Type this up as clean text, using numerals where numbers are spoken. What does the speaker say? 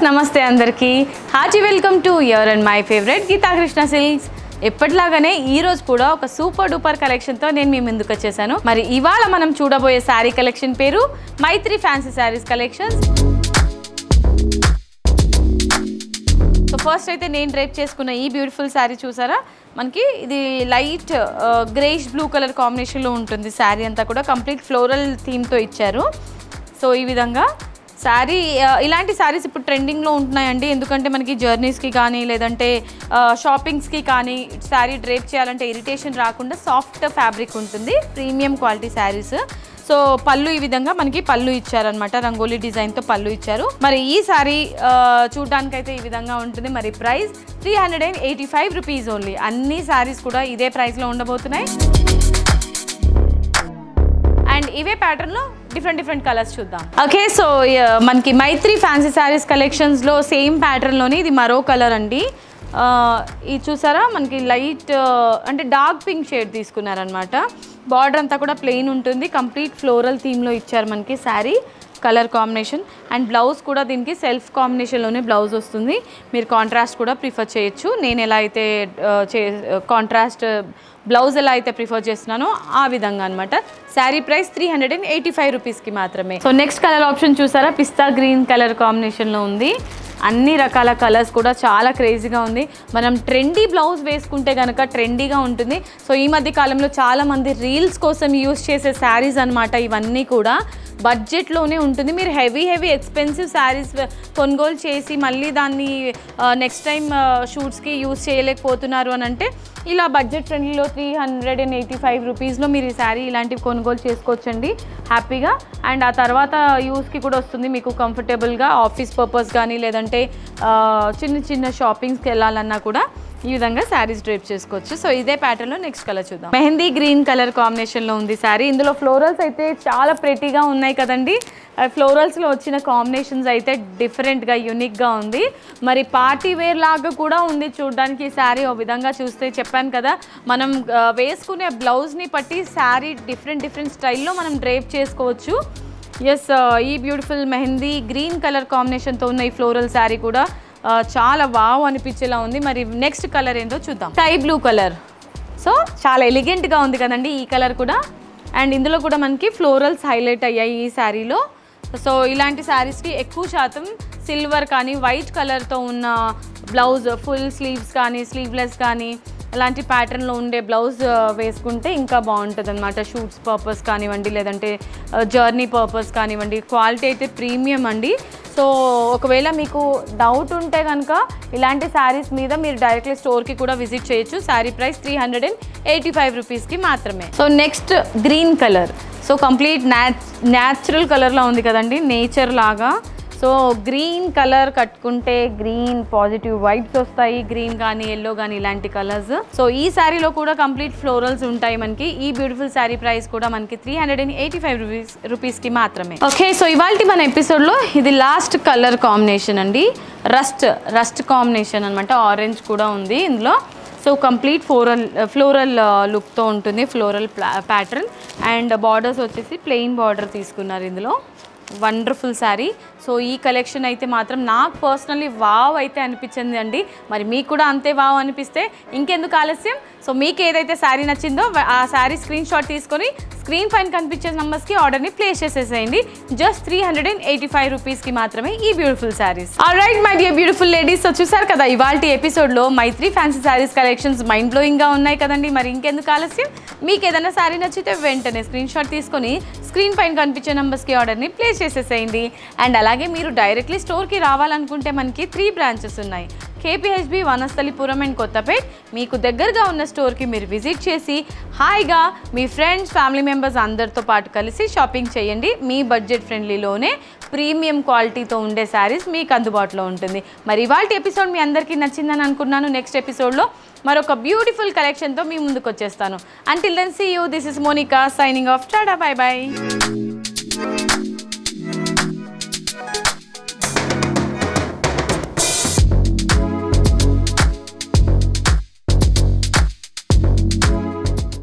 Viewers నమస్తే అందరికీ hearty welcome to your and my favourite Geetha Krishna silks. ఎప్పటిలాగానే ఈ రోజు కూడా ఒక సూపర్ డూపర్ కలెక్షన్ తో నేను మీ ముందుకు వచ్చేసాను। మరి ఇవాళ మనం చూడబోయే సారీ కలెక్షన్ పేరు మైత్రి fancy saris collections. So first అయితే నేను డ్రైప్ చేసుకున్న ఈ బ్యూటిఫుల్ సారీ చూసారా, మనకి ఇది light greyish blue colour combination లో ఉంటుంది। సారీ అంతా కూడా కంప్లీట్ ఫ్లోరల్ థీమ్ తో ఇచ్చారు। సో ఈ విధంగా శారీ, ఇలాంటి శారీస్ ఇప్పుడు ట్రెండింగ్లో ఉంటున్నాయండి। ఎందుకంటే మనకి జర్నీస్కి కానీ లేదంటే షాపింగ్స్కి కానీ శారీ డ్రేప్ చేయాలంటే ఇరిటేషన్ రాకుండా సాఫ్ట్ ఫ్యాబ్రిక్ ఉంటుంది, ప్రీమియం క్వాలిటీ శారీస్। సో పళ్ళు ఈ విధంగా మనకి పళ్ళు ఇచ్చారనమాట, రంగోలీ డిజైన్తో పళ్ళు ఇచ్చారు। మరి ఈ శారీ చూడడానికైతే ఈ విధంగా ఉంటుంది। మరి ప్రైస్ 385 రూపీస్ ఓన్లీ। అన్ని శారీస్ కూడా ఇదే ప్రైస్లో ఉండబోతున్నాయి అండ్ ఇవే ప్యాటర్న్లో డిఫరెంట్ డిఫరెంట్ కలర్స్ చూద్దాం। ఓకే, సో మనకి మైత్రి ఫ్యాన్సీ శారీస్ కలెక్షన్స్లో సేమ్ ప్యాటర్న్లోనే ఇది మరో కలర్ అండి। ఇది చూసారా, మనకి లైట్ అంటే డార్క్ పింక్ షేడ్ తీసుకున్నారనమాట। బార్డర్ అంతా కూడా ప్లెయిన్ ఉంటుంది, కంప్లీట్ ఫ్లోరల్ థీమ్లో ఇచ్చారు మనకి sari colour combination. And blouse కూడా దీనికి సెల్ఫ్ కాంబినేషన్లోనే బ్లౌజ్ వస్తుంది, మీరు కాంట్రాస్ట్ కూడా ప్రిఫర్ చేయొచ్చు। నేను ఎలా అయితే కాంట్రాస్ట్ బ్లౌజ్ ఎలా అయితే ప్రిఫర్ చేస్తున్నానో ఆ విధంగా అనమాట। శారీ ప్రైస్ 385 రూపీస్కి మాత్రమే। సో నెక్స్ట్ కలర్ ఆప్షన్ చూసారా, పిస్తా గ్రీన్ కలర్ కాంబినేషన్లో ఉంది। అన్ని రకాల కలర్స్ కూడా చాలా క్రేజీగా ఉంది। మనం ట్రెండీ బ్లౌజ్ వేసుకుంటే కనుక ట్రెండీగా ఉంటుంది। సో ఈ మధ్య కాలంలో చాలామంది రీల్స్ కోసం యూజ్ చేసే శారీస్ అనమాట ఇవన్నీ కూడా, బడ్జెట్లోనే ఉంటుంది। మీరు హెవీ ఎక్స్పెన్సివ్ శారీస్ కొనుగోలు చేసి మళ్ళీ దాన్ని నెక్స్ట్ టైం షూట్స్కి యూజ్ చేయలేకపోతున్నారు అని అంటే ఇలా బడ్జెట్ ఫ్రెండ్లీలో 385 రూపీస్లో మీరు ఈ శారీ ఇలాంటివి కొనుగోలు చేసుకోవచ్చండి హ్యాపీగా। అండ్ ఆ తర్వాత యూస్కి కూడా వస్తుంది మీకు కంఫర్టబుల్గా, ఆఫీస్ పర్పస్ కానీ లేదంటే చిన్న షాపింగ్స్కి వెళ్ళాలన్నా కూడా ఈ విధంగా శారీస్ డ్రేప్ చేసుకోవచ్చు। సో ఇదే ప్యాటర్న్లో నెక్స్ట్ కలర్ చూద్దాం, మెహందీ గ్రీన్ కలర్ కాంబినేషన్లో ఉంది శారీ। ఇందులో ఫ్లోరల్స్ అయితే చాలా ప్రెటీగా ఉన్నాయి కదండి, ఫ్లోరల్స్లో వచ్చిన కాంబినేషన్స్ అయితే డిఫరెంట్గా యూనిక్గా ఉంది। మరి పార్టీ వేర్ లాగా కూడా ఉంది చూడడానికి ఈ శారీ ఓ విధంగా చూస్తే। చెప్పాను కదా, మనం వేసుకునే బ్లౌజ్ని బట్టి శారీ డిఫరెంట్ స్టైల్లో మనం డ్రేప్ చేసుకోవచ్చు। ఎస్, ఈ బ్యూటిఫుల్ మెహందీ గ్రీన్ కలర్ కాంబినేషన్తో ఉన్న ఈ ఫ్లోరల్ శారీ కూడా చాలా వావ్ అనిపించేలా ఉంది। మరి నెక్స్ట్ కలర్ ఏందో చూద్దాం, స్కై బ్లూ కలర్। సో చాలా ఎలిగెంట్గా ఉంది కదండి ఈ కలర్ కూడా, అండ్ ఇందులో కూడా మనకి ఫ్లోరల్స్ హైలైట్ అయ్యాయి ఈ శారీలో। సో ఇలాంటి శారీస్కి ఎక్కువ శాతం సిల్వర్ కానీ వైట్ కలర్తో ఉన్న బ్లౌజ్, ఫుల్ స్లీవ్స్ కానీ స్లీవ్లెస్ కానీ అలాంటి ప్యాటర్న్లో ఉండే బ్లౌజ్ వేసుకుంటే ఇంకా బాగుంటుంది అనమాట। షూట్స్ పర్పస్ కానివ్వండి లేదంటే జర్నీ పర్పస్ కానివ్వండి, క్వాలిటీ అయితే ప్రీమియం అండి। సో ఒకవేళ మీకు డౌట్ ఉంటే కనుక ఇలాంటి శారీస్ మీద మీరు డైరెక్ట్లీ స్టోర్కి కూడా విజిట్ చేయొచ్చు। శారీ ప్రైస్ 385 రూపీస్కి మాత్రమే। So next green colour, so complete natural కలర్లా ఉంది కదండి, నేచర్ లాగా। సో గ్రీన్ కలర్ కట్టుకుంటే గ్రీన్ పాజిటివ్ వైబ్స్ వస్తాయి, గ్రీన్ కానీ ఎల్లో కానీ ఇలాంటి కలర్స్। సో ఈ శారీలో కూడా కంప్లీట్ ఫ్లోరల్స్ ఉంటాయి మనకి। ఈ బ్యూటిఫుల్ శారీ ప్రైస్ కూడా మనకి 385 రూపీస్కి మాత్రమే। ఓకే, సో ఇవాళ మన ఎపిసోడ్లో ఇది లాస్ట్ కలర్ కాంబినేషన్ అండి, రస్ట్ కాంబినేషన్ అనమాట। ఆరెంజ్ కూడా ఉంది ఇందులో। సో కంప్లీట్ ఫ్లోరల్ లుక్తో ఉంటుంది, ఫ్లోరల్ ప్యాటర్న్ అండ్ బార్డర్స్ వచ్చేసి ప్లెయిన్ బార్డర్ తీసుకున్నారు ఇందులో। వండర్ఫుల్ శారీ। సో ఈ కలెక్షన్ అయితే మాత్రం నాకు పర్సనల్లీ వావ్ అయితే అనిపించింది అండి। మరి మీకు కూడా అంతే వావ్ అనిపిస్తే ఇంకెందుకు ఆలస్యం, సో మీకు ఏదైతే శారీ నచ్చిందో ఆ శారీ స్క్రీన్ షాట్ తీసుకొని స్క్రీన్ పైన కనిపించే నెంబర్స్కి ఆర్డర్ని ప్లేస్ చేసేసేయండి। జస్ట్ 385 రూపీస్కి మాత్రమే ఈ beautiful saris. Alright my dear beautiful ladies, so చూసారు కదా ఇవాల్టి ఎపిసోడ్లో మైత్రి ఫ్యాన్సీ శారీస్ కలెక్షన్స్ మైండ్ బ్లోయింగ్గా ఉన్నాయి కదండి। మరి ఇంకెందుకు ఆలస్యం, మీకు ఏదైనా శారీ నచ్చితే వెంటనే స్క్రీన్ షాట్ తీసుకొని స్క్రీన్ పైన కనిపించే నెంబర్స్కి ఆర్డర్ని ప్లేస్ చేసేసేయండి। అండ్ అలాగే మీరు డైరెక్ట్లీ స్టోర్కి రావాలనుకుంటే మనకి 3 బ్రాంచెస్ ఉన్నాయి, KPHB, వనస్థలిపురం అండ్ కొత్తపేట్। మీకు దగ్గరగా ఉన్న స్టోర్కి మీరు విజిట్ చేసి హాయిగా మీ ఫ్రెండ్స్, ఫ్యామిలీ మెంబర్స్ అందరితో పాటు కలిసి షాపింగ్ చేయండి। మీ బడ్జెట్ ఫ్రెండ్లీలోనే ప్రీమియం క్వాలిటీతో ఉండే శారీస్ మీకు అందుబాటులో ఉంటుంది। మరి ఇవాల్టి ఎపిసోడ్ మీ అందరికీ నచ్చిందని అనుకున్నాను। నెక్స్ట్ ఎపిసోడ్లో మరొక బ్యూటిఫుల్ కలెక్షన్తో మీ ముందుకు వచ్చేస్తాను। Until then see you, this is Monica signing off, tata, bye by.